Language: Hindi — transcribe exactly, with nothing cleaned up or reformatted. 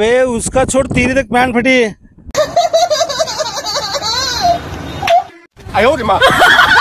बे उसका छोड़ तेरी तक पैंट फटी है।